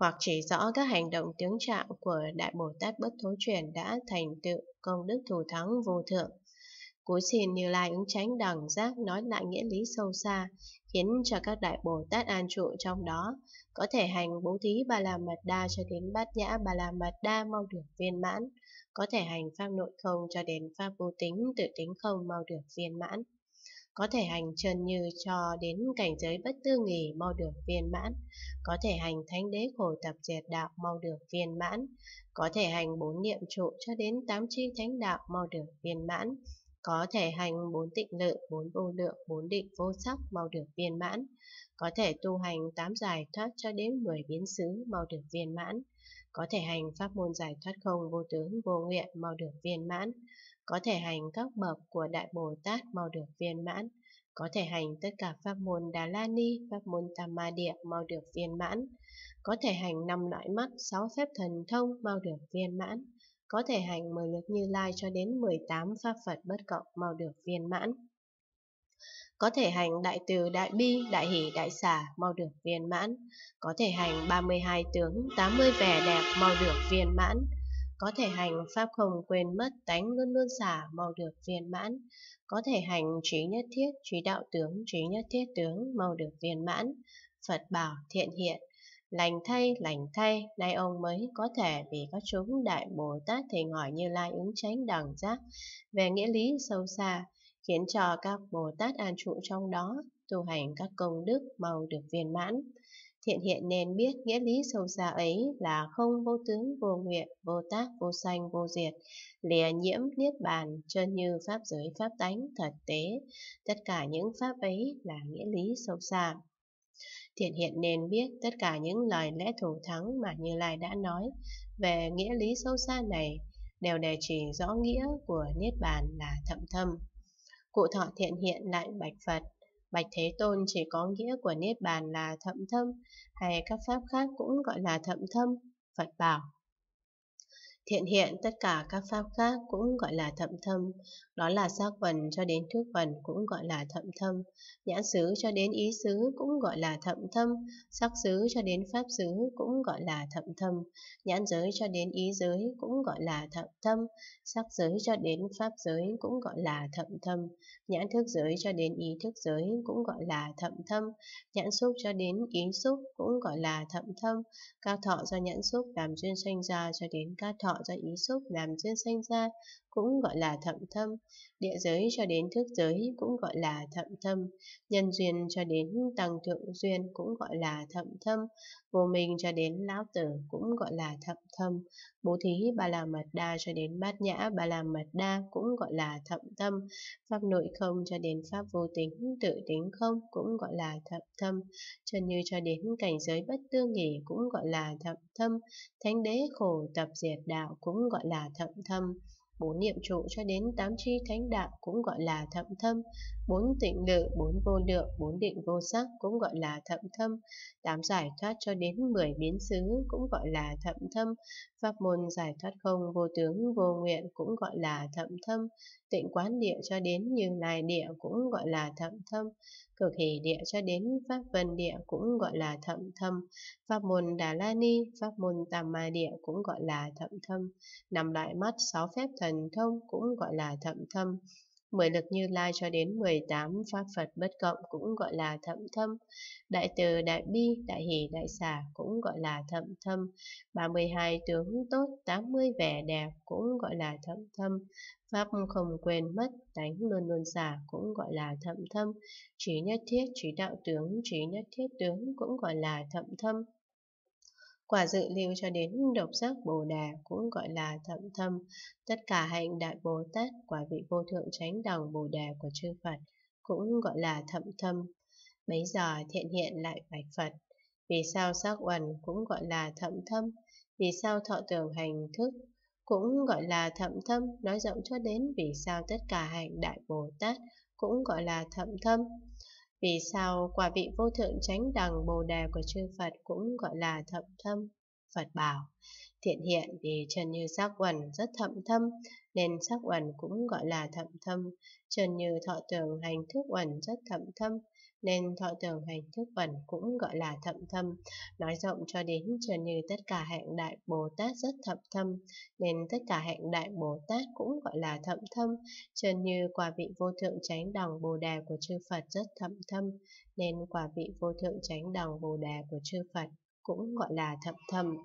hoặc chỉ rõ các hành động tướng trạng của Đại Bồ Tát Bất Thối Chuyển đã thành tựu công đức thù thắng vô thượng. Cúi xin Như Lai Ứng Chánh Đẳng Giác nói lại nghĩa lý sâu xa, khiến cho các Đại Bồ Tát an trụ trong đó, có thể hành bố thí Ba La Mật Đa cho đến Bát Nhã Ba La Mật Đa mau được viên mãn, có thể hành pháp nội không cho đến pháp vô tính tự tính không mau được viên mãn, có thể hành chân như cho đến cảnh giới bất tư nghỉ mau được viên mãn, có thể hành thánh đế khổ tập diệt đạo mau được viên mãn, có thể hành 4 niệm trụ cho đến 8 chi thánh đạo mau được viên mãn, có thể hành 4 tịnh lự, 4 vô lượng, 4 định vô sắc mau được viên mãn, có thể tu hành 8 giải thoát cho đến 10 biến xứ mau được viên mãn, có thể hành pháp môn giải thoát không vô tướng vô nguyện mau được viên mãn, có thể hành các bậc của Đại Bồ Tát mau được viên mãn, có thể hành tất cả pháp môn Đà La Ni, pháp môn Tam Ma Địa mau được viên mãn, có thể hành 5 loại mắt, 6 phép thần thông mau được viên mãn, có thể hành 10 lực Như Lai cho đến 18 pháp Phật bất cộng mau được viên mãn, có thể hành đại từ, đại bi, đại hỷ, đại xả mau được viên mãn, có thể hành 32 tướng, 80 vẻ đẹp mau được viên mãn, có thể hành pháp không quên mất tánh luôn luôn xả mau được viên mãn, có thể hành trí nhất thiết trí đạo tướng, trí nhất thiết tướng mau được viên mãn. Phật bảo thiện hiện, lành thay, nay ông mới có thể vì các chúng Đại Bồ Tát thỉnh hỏi Như Lai Ứng Chánh Đẳng Giác về nghĩa lý sâu xa, khiến cho các Bồ Tát an trụ trong đó, tu hành các công đức mau được viên mãn. Thiện hiện nên biết nghĩa lý sâu xa ấy là không vô tướng vô nguyện, vô tác vô sanh vô diệt, lìa nhiễm niết bàn, chân như pháp giới pháp tánh thật tế, tất cả những pháp ấy là nghĩa lý sâu xa. Thiện hiện nên biết tất cả những lời lẽ thù thắng mà Như Lai đã nói về nghĩa lý sâu xa này đều đề chỉ rõ nghĩa của niết bàn là thậm thâm. Cụ thọ thiện hiện lại bạch Phật: Bạch Thế Tôn, chỉ có nghĩa của niết bàn là thậm thâm hay các pháp khác cũng gọi là thậm thâm? Phật bảo thiện hiện, tất cả các pháp khác cũng gọi là thậm thâm, đó là sắc quần cho đến thức quần cũng gọi là thậm thâm, nhãn xứ cho đến ý xứ cũng gọi là thậm thâm, sắc xứ cho đến pháp xứ cũng gọi là thậm thâm, nhãn giới cho đến ý giới cũng gọi là thậm thâm, sắc giới cho đến pháp giới cũng gọi là thậm thâm, nhãn thức giới cho đến ý thức giới cũng gọi là thậm thâm, nhãn xúc cho đến ý xúc cũng gọi là thậm thâm, các thọ do nhãn xúc làm duyên sanh ra cho đến các thọ do ý xúc làm duyên sanh ra cũng gọi là thậm thâm, địa giới cho đến thức giới cũng gọi là thậm thâm, nhân duyên cho đến tăng thượng duyên cũng gọi là thậm thâm, vô minh cho đến lão tử cũng gọi là thậm thâm, bố thí Ba La Mật Đa cho đến Bát Nhã Ba La Mật Đa cũng gọi là thậm thâm, pháp nội không cho đến pháp vô tính tự tính không cũng gọi là thậm thâm, chân như cho đến cảnh giới bất tư nghỉ cũng gọi là thậm thâm, thánh đế khổ tập diệt đạo cũng gọi là thậm thâm, 4 niệm trụ cho đến 8 chi thánh đạo cũng gọi là thậm thâm, 4 tịnh lự, 4 vô lượng, 4 định vô sắc cũng gọi là thậm thâm, 8 giải thoát cho đến 10 biến xứ cũng gọi là thậm thâm, pháp môn giải thoát không vô tướng vô nguyện cũng gọi là thậm thâm, tịnh quán địa cho đến Như Lai địa cũng gọi là thậm thâm, cực hỷ địa cho đến pháp vân địa cũng gọi là thậm thâm, pháp môn Đà La Ni, pháp môn Tam Ma Địa cũng gọi là thậm thâm, 5 loại mắt, 6 phép thần thông cũng gọi là thậm thâm, 10 lực Như Lai cho đến 18 pháp Phật bất cộng cũng gọi là thậm thâm, đại từ, đại bi, đại hỷ, đại xả cũng gọi là thậm thâm, 32 tướng tốt, 80 vẻ đẹp cũng gọi là thậm thâm, pháp không quên mất tánh luôn luôn xả cũng gọi là thậm thâm, trí nhất thiết trí đạo tướng, trí nhất thiết tướng cũng gọi là thậm thâm, quả dự lưu cho đến độc giác Bồ Đề cũng gọi là thậm thâm, tất cả hạnh Đại Bồ Tát quả vị vô thượng chánh đẳng Bồ Đề của chư Phật cũng gọi là thậm thâm. Bấy giờ thiện hiện lại bạch Phật: Vì sao sắc uẩn cũng gọi là thậm thâm? Vì sao thọ tưởng hành thức cũng gọi là thậm thâm? Nói rộng cho đến vì sao tất cả hạnh Đại Bồ Tát cũng gọi là thậm thâm. Vì sao quả vị vô thượng chánh đẳng Bồ Đề của chư Phật cũng gọi là thậm thâm? Phật bảo thiện hiện, vì chân như sắc uẩn rất thậm thâm nên sắc uẩn cũng gọi là thậm thâm, chân như thọ tưởng hành thức uẩn rất thậm thâm nên thọ tưởng hành thức bẩn cũng gọi là thậm thâm. Nói rộng cho đến gần như tất cả hạnh đại Bồ Tát rất thậm thâm, nên tất cả hạnh đại Bồ Tát cũng gọi là thậm thâm. Gần như quả vị vô thượng chánh đẳng Bồ Đề của chư Phật rất thậm thâm, nên quả vị vô thượng chánh đẳng Bồ Đề của chư Phật cũng gọi là thậm thâm.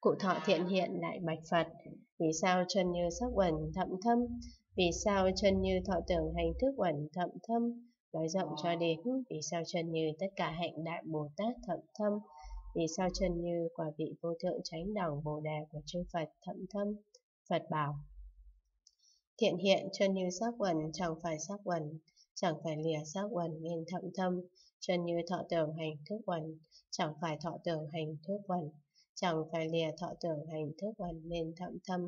Cụ Thọ Thiện Hiện lại bạch Phật: Vì sao chân như sắc uẩn thậm thâm? Vì sao chân như thọ tưởng hành thức uẩn thậm thâm? Nói rộng cho đến vì sao chân như tất cả hạnh đại Bồ Tát thậm thâm? Vì sao chân như quả vị vô thượng chánh đẳng Bồ Đề của chư Phật thậm thâm? Phật bảo: Thiện Hiện, chân như sắc uẩn chẳng phải sắc uẩn, chẳng phải lìa sắc uẩn nên thậm thâm. Chân như thọ tưởng hành thức uẩn chẳng phải thọ tưởng hành thức uẩn, chẳng phải lìa thọ tưởng hành thức uẩn nên thậm thâm.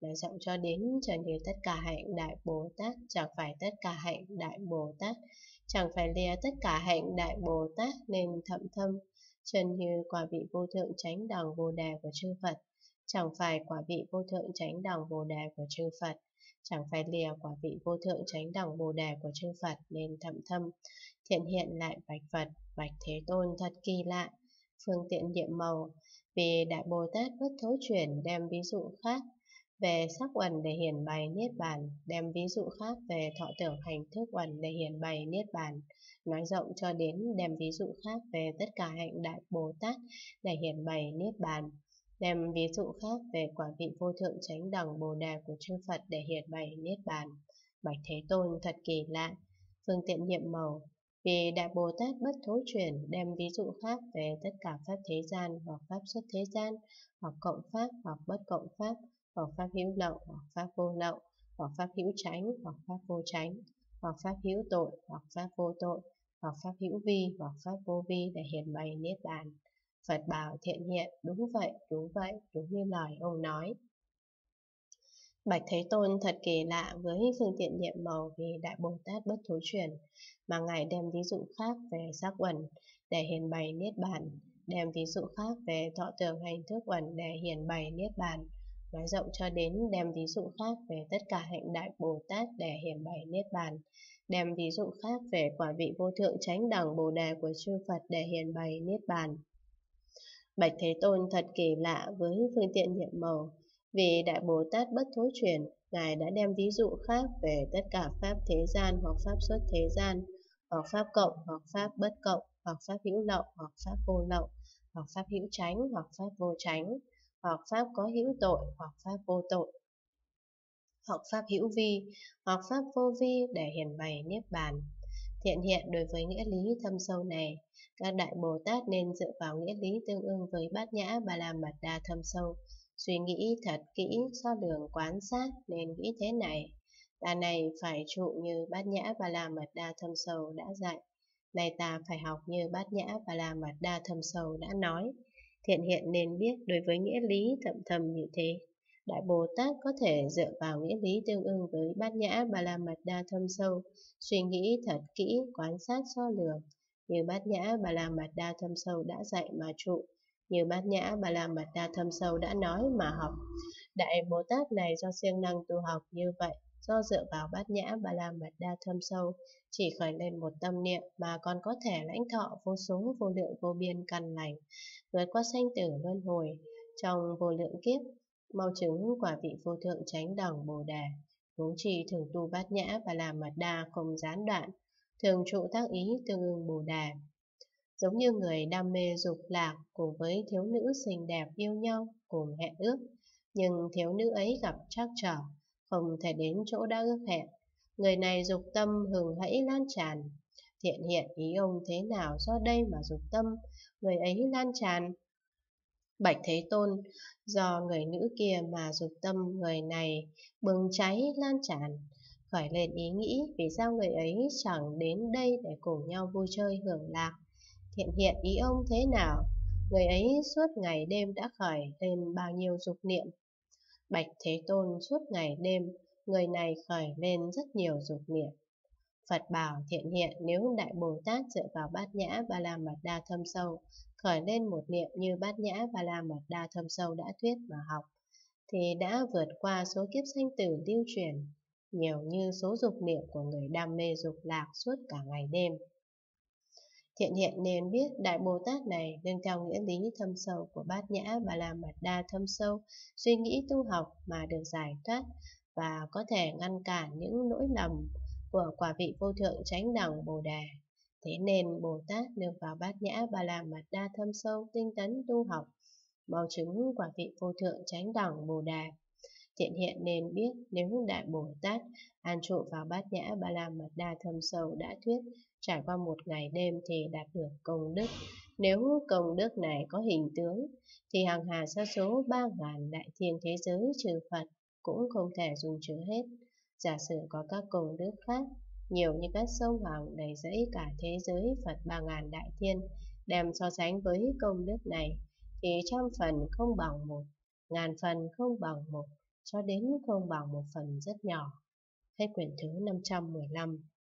Nói rộng cho đến chẳng như tất cả hạnh đại Bồ Tát chẳng phải tất cả hạnh đại Bồ Tát, chẳng phải lìa tất cả hạnh đại Bồ Tát nên thậm thâm. Chẳng như quả vị vô thượng chánh đẳng Bồ Đề của chư Phật chẳng phải quả vị vô thượng chánh đẳng Bồ Đề của chư Phật, chẳng phải lìa quả vị vô thượng chánh đẳng Bồ Đề của chư Phật nên thậm thâm. Thiện Hiện lại bạch Phật: Bạch Thế Tôn, thật kỳ lạ. Phương tiện địa màu, vì đại Bồ Tát bất thối chuyển đem ví dụ khác về sắc uẩn để hiển bày niết bàn, đem ví dụ khác về thọ tưởng hành thức uẩn để hiển bày niết bàn. Nói rộng cho đến đem ví dụ khác về tất cả hạnh đại Bồ Tát để hiển bày niết bàn, đem ví dụ khác về quả vị vô thượng chánh đẳng Bồ Đề của chư Phật để hiển bày niết bàn. Bạch Thế Tôn, thật kỳ lạ. Phương tiện nhiệm màu, vì đại Bồ Tát bất thối chuyển đem ví dụ khác về tất cả pháp thế gian, hoặc pháp xuất thế gian, hoặc cộng pháp, hoặc bất cộng pháp, hoặc pháp hữu lậu, hoặc pháp vô lậu, hoặc pháp hữu chánh, hoặc pháp vô chánh, hoặc pháp hữu tội, hoặc pháp vô tội, hoặc pháp hữu vi, hoặc pháp vô vi để hiển bày niết bàn. Phật bảo: Thiện Hiện, đúng vậy, đúng vậy, đúng như lời ông nói. Bạch Thế Tôn, thật kỳ lạ. Với phương tiện nhiệm màu, vì đại Bồ Tát bất thối chuyển mà ngài đem ví dụ khác về sắc uẩn để hiển bày niết bàn, đem ví dụ khác về thọ tưởng hành thức uẩn để hiển bày niết bàn. Nói rộng cho đến đem ví dụ khác về tất cả hạnh đại Bồ Tát để hiển bày niết bàn, đem ví dụ khác về quả vị vô thượng chánh đẳng Bồ Đề của chư Phật để hiển bày niết bàn. Bạch Thế Tôn, thật kỳ lạ. Với phương tiện nhiệm màu, vì đại Bồ Tát bất thối chuyển, ngài đã đem ví dụ khác về tất cả pháp thế gian, hoặc pháp xuất thế gian, hoặc pháp cộng, hoặc pháp bất cộng, hoặc pháp hữu lậu, hoặc pháp vô lậu, hoặc pháp hữu chánh, hoặc pháp vô chánh, hoặc pháp có hữu tội, hoặc pháp vô tội, hoặc pháp hữu vi, hoặc pháp vô vi để hiển bày niết bàn. Thiện Hiện, đối với nghĩa lý thâm sâu này, các đại Bồ Tát nên dựa vào nghĩa lý tương ưng với Bát Nhã Ba La Mật Đa thâm sâu, suy nghĩ thật kỹ, so đường quán sát, nên nghĩ thế này: Ta này phải trụ như Bát Nhã Ba La Mật Đa thâm sâu đã dạy, này ta phải học như Bát Nhã Ba La Mật Đa thâm sâu đã nói. Thiện Hiện nên biết, đối với nghĩa lý thậm thâm như thế, đại Bồ Tát có thể dựa vào nghĩa lý tương ưng với Bát Nhã Ba La Mật Đa thâm sâu, suy nghĩ thật kỹ, quán sát so lường, như Bát Nhã Ba La Mật Đa thâm sâu đã dạy mà trụ, như Bát Nhã Ba La Mật Đa thâm sâu đã nói mà học. Đại Bồ Tát này do siêng năng tu học như vậy, do dựa vào Bát Nhã Ba La Mật Đa thâm sâu, chỉ khởi lên một tâm niệm mà còn có thể lãnh thọ vô số vô lượng vô biên căn lành, vượt qua sanh tử luân hồi trong vô lượng kiếp, mau chứng quả vị vô thượng chánh đẳng Bồ Đề. Huống chi thường tu Bát Nhã Ba La Mật Đa không gián đoạn, thường trụ tác ý tương ưng Bồ Đề. Giống như người đam mê dục lạc cùng với thiếu nữ xinh đẹp yêu nhau cùng hẹn ước, nhưng thiếu nữ ấy gặp trắc trở, không thể đến chỗ đã ước hẹn, người này dục tâm hừng hẫy lan tràn. Thiện Hiện, ý ông thế nào do đây mà dục tâm người ấy lan tràn? Bạch Thế Tôn, do người nữ kia mà dục tâm người này bừng cháy lan tràn, khởi lên ý nghĩ vì sao người ấy chẳng đến đây để cùng nhau vui chơi hưởng lạc. Thiện Hiện, ý ông thế nào? Người ấy suốt ngày đêm đã khởi lên bao nhiêu dục niệm? Bạch Thế Tôn, suốt ngày đêm, người này khởi lên rất nhiều dục niệm. Phật bảo: Thiện Hiện, nếu đại Bồ Tát dựa vào Bát Nhã Ba La Mật Đa thâm sâu, khởi lên một niệm như Bát Nhã Ba La Mật Đa thâm sâu đã thuyết mà học, thì đã vượt qua số kiếp sanh tử lưu chuyển, nhiều như số dục niệm của người đam mê dục lạc suốt cả ngày đêm. Thiện Hiện nên biết Đại Bồ Tát này nâng cao nghĩa lý thâm sâu của Bát Nhã Ba La Mật Đa thâm sâu, suy nghĩ tu học mà được giải thoát và có thể ngăn cản những lỗi lầm của quả vị vô thượng chánh đẳng Bồ Đề. Thế nên Bồ Tát nương vào Bát Nhã Ba La Mật Đa thâm sâu tinh tấn tu học, mau chứng quả vị vô thượng chánh đẳng Bồ Đề. Thiện Hiện nên biết nếu Đại Bồ Tát an trụ vào Bát Nhã Ba La Mật Đa thâm sâu đã thuyết, trải qua một ngày đêm thì đạt được công đức. Nếu công đức này có hình tướng, thì hàng hà sa số 3.000 đại thiên thế giới trừ Phật cũng không thể dùng chứa hết. Giả sử có các công đức khác, nhiều như các sông hoàng đầy rẫy cả thế giới Phật 3.000 đại thiên, đem so sánh với công đức này, thì 100 phần không bằng 1, 1000 phần không bằng 1, cho đến không bằng 1 phần rất nhỏ. Hết quyển thứ 515.